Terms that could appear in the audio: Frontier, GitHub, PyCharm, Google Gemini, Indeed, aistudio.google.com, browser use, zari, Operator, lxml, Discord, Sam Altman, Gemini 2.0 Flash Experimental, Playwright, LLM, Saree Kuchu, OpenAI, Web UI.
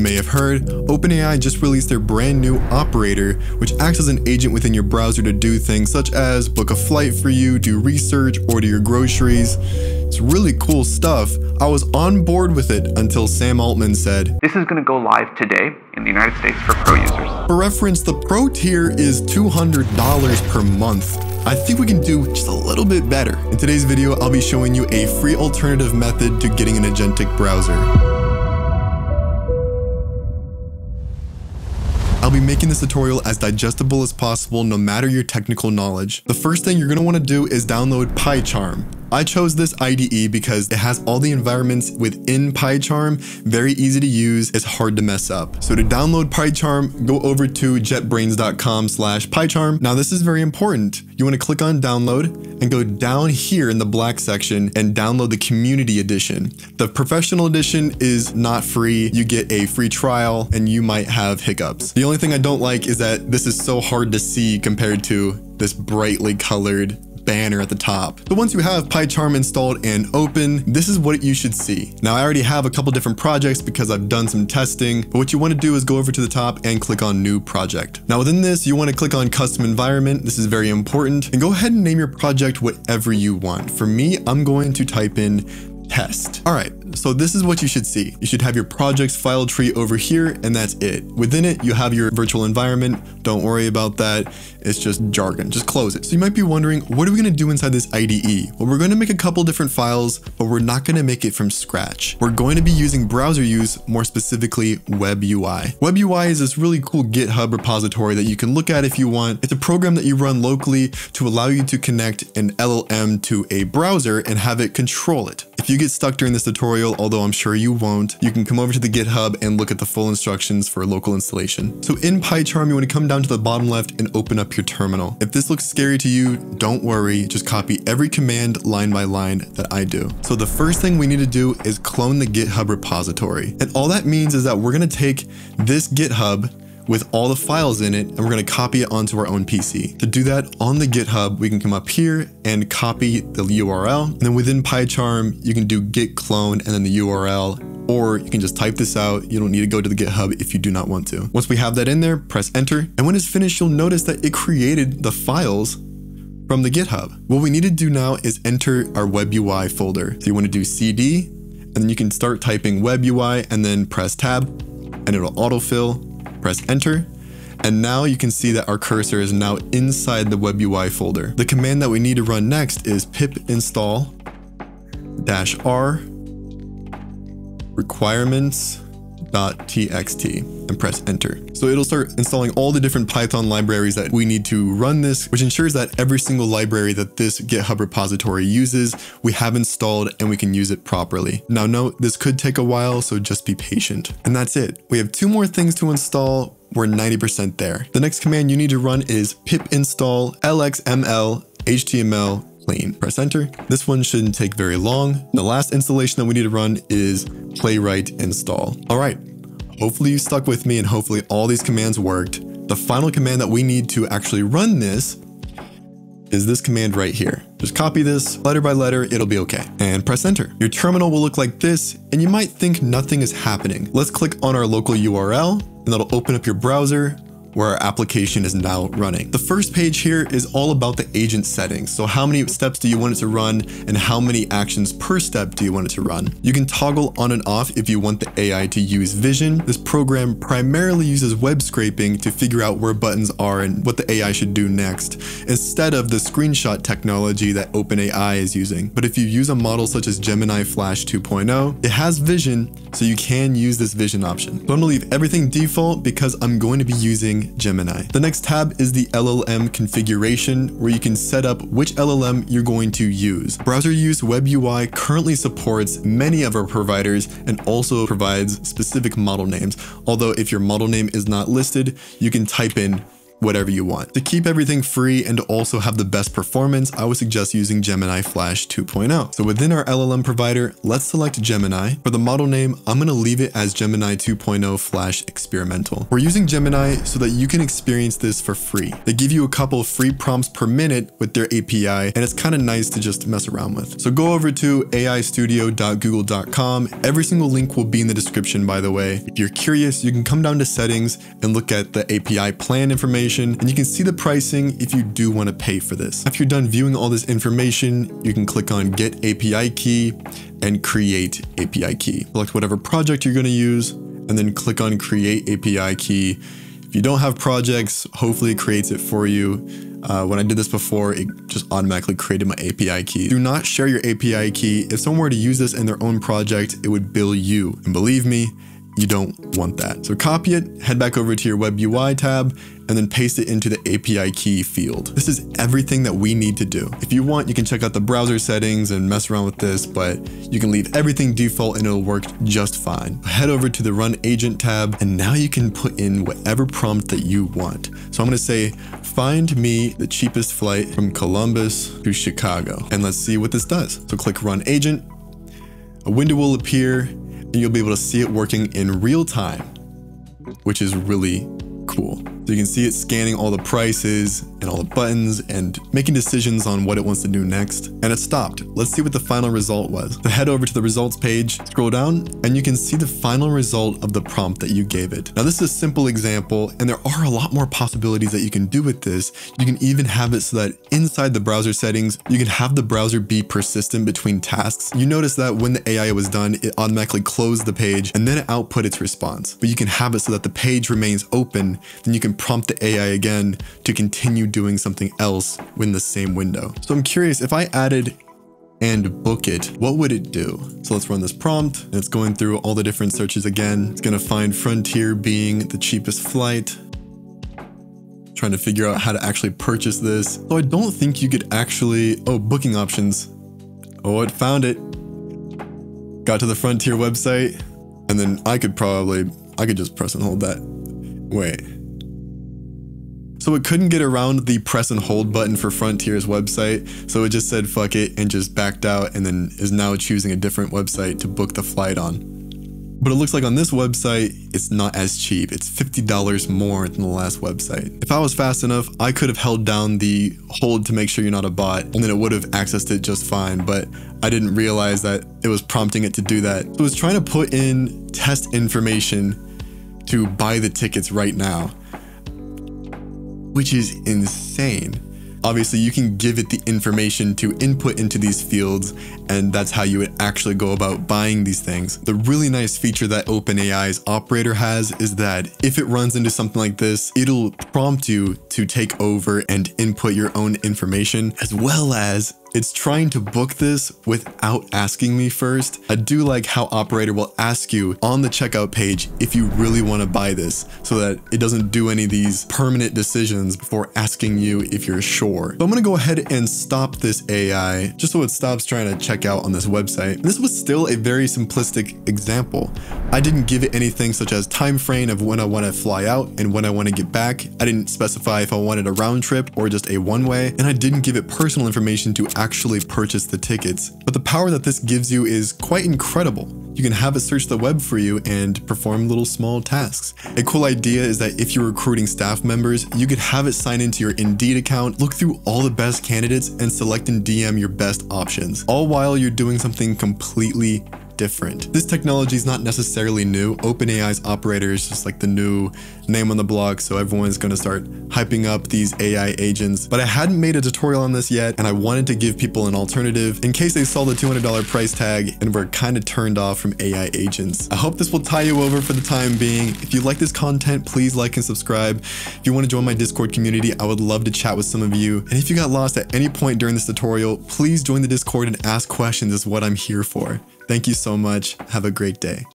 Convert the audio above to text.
You may have heard, OpenAI just released their brand new Operator, which acts as an agent within your browser to do things such as book a flight for you, do research, order your groceries. It's really cool stuff. I was on board with it until Sam Altman said, "This is going to go live today in the United States for pro users." For reference, the pro tier is $200 per month. I think we can do just a little bit better. In today's video, I'll be showing you a free alternative method to getting an agentic browser. I'll be making this tutorial as digestible as possible, no matter your technical knowledge. The first thing you're going to want to do is download PyCharm. I chose this IDE because it has all the environments within PyCharm, very easy to use, it's hard to mess up. So to download PyCharm, go over to jetbrains.com/PyCharm. Now this is very important. You want to click on download and go down here in the black section and download the community edition. The professional edition is not free. You get a free trial and you might have hiccups. The only thing I don't like is that this is so hard to see compared to this brightly colored banner at the top. But once you have PyCharm installed and open, this is what you should see. Now I already have a couple different projects because I've done some testing, but what you want to do is go over to the top and click on new project. Now within this, you want to click on custom environment. This is very important, and go ahead and name your project whatever you want. For me, I'm going to type in test. All right, so this is what you should see. You should have your projects file tree over here, and that's it. Within it, you have your virtual environment. Don't worry about that. It's just jargon. Just close it. So you might be wondering, what are we going to do inside this IDE? Well, we're going to make a couple different files, but we're not going to make it from scratch. We're going to be using browser use, more specifically Web UI. Web UI is this really cool GitHub repository that you can look at if you want. It's a program that you run locally to allow you to connect an LLM to a browser and have it control it. If you get stuck during this tutorial, although I'm sure you won't, you can come over to the GitHub and look at the full instructions for local installation. So in PyCharm, you want to come down to the bottom left and open up your terminal. If this looks scary to you, don't worry. Just copy every command line by line that I do. So the first thing we need to do is clone the GitHub repository. And all that means is that we're going to take this GitHub with all the files in it, and we're going to copy it onto our own PC. To do that, on the GitHub, we can come up here and copy the URL. And then within PyCharm, you can do git clone and then the URL, or you can just type this out. You don't need to go to the GitHub if you do not want to. Once we have that in there, press enter. And when it's finished, you'll notice that it created the files from the GitHub. What we need to do now is enter our Web UI folder. So you want to do CD, and then you can start typing Web UI and then press tab, and it'll autofill. Press enter. And now you can see that our cursor is now inside the Web UI folder. The command that we need to run next is pip install -r requirements.txt and press enter. So it'll start installing all the different Python libraries that we need to run this, which ensures that every single library that this GitHub repository uses, we have installed and we can use it properly. Now note, this could take a while, so just be patient. And that's it. We have two more things to install. We're 90% there. The next command you need to run is pip install lxml html clean. Press enter. This one shouldn't take very long. The last installation that we need to run is playwright install. All right, hopefully you stuck with me and hopefully all these commands worked. The final command that we need to actually run this is this command right here. Just copy this letter by letter, it'll be okay, and press enter. Your terminal will look like this, and you might think nothing is happening. Let's click on our local URL, and that'll open up your browser where our application is now running. The first page here is all about the agent settings. So how many steps do you want it to run, and how many actions per step do you want it to run? You can toggle on and off if you want the AI to use vision. This program primarily uses web scraping to figure out where buttons are and what the AI should do next, instead of the screenshot technology that OpenAI is using. But if you use a model such as Gemini Flash 2.0, it has vision, so you can use this vision option. But I'm gonna leave everything default because I'm going to be using Gemini. The next tab is the LLM configuration, where you can set up which LLM you're going to use. Browser use Web UI currently supports many of our providers and also provides specific model names. Although if your model name is not listed, you can type in whatever you want. To keep everything free and to also have the best performance, I would suggest using Gemini Flash 2.0. So within our LLM provider, let's select Gemini. For the model name, I'm going to leave it as Gemini 2.0 Flash Experimental. We're using Gemini so that you can experience this for free. They give you a couple of free prompts per minute with their API, and it's kind of nice to just mess around with. So go over to aistudio.google.com. Every single link will be in the description, by the way. If you're curious, you can come down to settings and look at the API plan information, and you can see the pricing if you do want to pay for this. After you're done viewing all this information, you can click on Get API Key and Create API Key. Select whatever project you're going to use and then click on Create API Key. If you don't have projects, hopefully it creates it for you. When I did this before, it just automatically created my API key. Do not share your API key. If someone were to use this in their own project, it would bill you. And believe me, you don't want that. So copy it, head back over to your Web UI tab, and then paste it into the API key field. This is everything that we need to do. If you want, you can check out the browser settings and mess around with this, but you can leave everything default and it'll work just fine. Head over to the Run Agent tab, and now you can put in whatever prompt that you want. So I'm going to say, find me the cheapest flight from Columbus to Chicago, and let's see what this does. So click Run Agent. A window will appear, and you'll be able to see it working in real time, which is really cool. So you can see it scanning all the prices and all the buttons and making decisions on what it wants to do next. And it stopped. Let's see what the final result was. So head over to the results page, scroll down, and you can see the final result of the prompt that you gave it. Now, this is a simple example, and there are a lot more possibilities that you can do with this. You can even have it so that inside the browser settings, you can have the browser be persistent between tasks. You notice that when the AI was done, it automatically closed the page and then it output its response. But you can have it so that the page remains open. Then you can prompt the AI again to continue doing something else in the same window. So I'm curious, if I added and book it, what would it do? So let's run this prompt, and it's going through all the different searches again. It's going to find Frontier being the cheapest flight, trying to figure out how to actually purchase this. So I don't think you could actually, oh, booking options. Oh, it found it. Got to the Frontier website, and then I could just press and hold that. Wait. So it couldn't get around the press and hold button for Frontier's website. So it just said, fuck it, and just backed out, and then is now choosing a different website to book the flight on. But it looks like on this website, it's not as cheap. It's $50 more than the last website. If I was fast enough, I could have held down the hold to make sure you're not a bot, and then it would have accessed it just fine. But I didn't realize that it was prompting it to do that. So it was trying to put in test information to buy the tickets right now, which is insane. Obviously, you can give it the information to input into these fields, and that's how you would actually go about buying these things. The really nice feature that OpenAI's Operator has is that if it runs into something like this, it'll prompt you to take over and input your own information, as well as it's trying to book this without asking me first. I do like how Operator will ask you on the checkout page if you really want to buy this, so that it doesn't do any of these permanent decisions before asking you if you're sure. So I'm going to go ahead and stop this AI just so it stops trying to check out on this website. This was still a very simplistic example. I didn't give it anything such as time frame of when I want to fly out and when I want to get back. I didn't specify if I wanted a round trip or just a one way, and I didn't give it personal information to actually purchase the tickets. But the power that this gives you is quite incredible. You can have it search the web for you and perform little small tasks. A cool idea is that if you're recruiting staff members, you could have it sign into your Indeed account, look through all the best candidates, and select and DM your best options, all while you're doing something completely different. This technology is not necessarily new. OpenAI's Operator is just like the new name on the block, so everyone's going to start hyping up these AI agents. But I hadn't made a tutorial on this yet, and I wanted to give people an alternative in case they saw the $200 price tag and were kind of turned off from AI agents. I hope this will tie you over for the time being. If you like this content, please like and subscribe. If you want to join my Discord community, I would love to chat with some of you. And if you got lost at any point during this tutorial, please join the Discord and ask questions, is what I'm here for. Thank you so much. Have a great day.